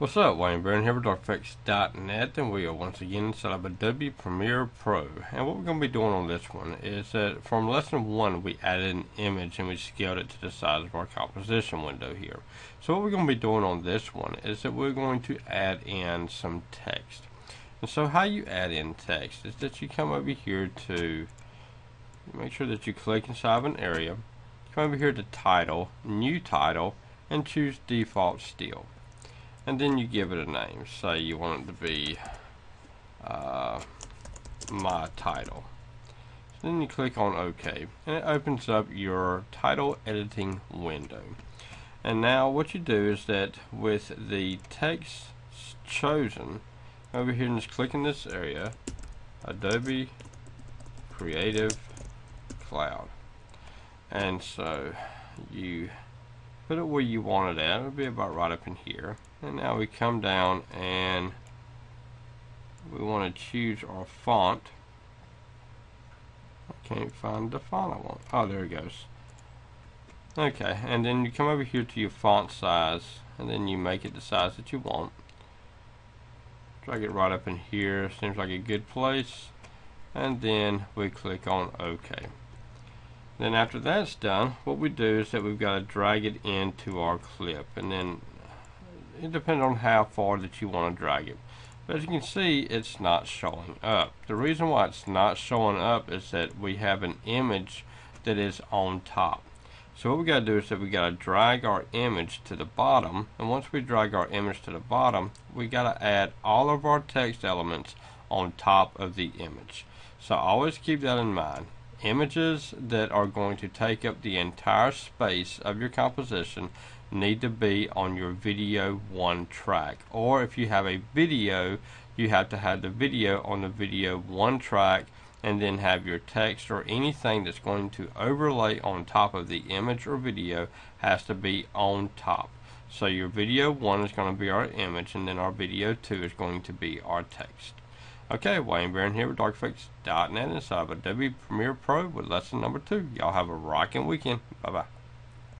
What's up, Wayne Barron here with DarkFX.net, and we are once again inside of Adobe Premiere Pro. And what we're going to be doing on this one is that from lesson 1 we added an image and we scaled it to the size of our composition window here. So what we're going to be doing on this one is that we're going to add in some text. And so how you add in text is that you come over here to make sure that you click inside of an area, come over here to title, new title, and choose default still. And then you give it a name. Say you want it to be my title. So then you click on OK, and it opens up your title editing window. And now what you do is that with the text chosen, over here and just click in this area, Adobe Creative Cloud. And so you put it where you want it at. It'll be about right up in here. And now we come down and we want to choose our font. I can't find the font I want. Oh, there it goes. Okay, and then you come over here to your font size, and then you make it the size that you want. Drag it right up in here. Seems like a good place. And then we click on OK. Then after that's done, what we do is that we've got to drag it into our clip, and then it depends on how far that you want to drag it. But as you can see, it's not showing up. The reason why it's not showing up is that we have an image that is on top. So what we got to do is that we got to drag our image to the bottom, and once we drag our image to the bottom, we got to add all of our text elements on top of the image. So always keep that in mind. Images that are going to take up the entire space of your composition need to be on your video one track, or if you have a video, you have to have the video on the video one track and then have your text or anything that's going to overlay on top of the image or video has to be on top. So your video one is going to be our image, and then our video two is going to be our text. Okay, Wayne Barron here with DarkFX.net inside of Adobe Premiere Pro with lesson number 2. Y'all have a rockin' weekend. Bye-bye.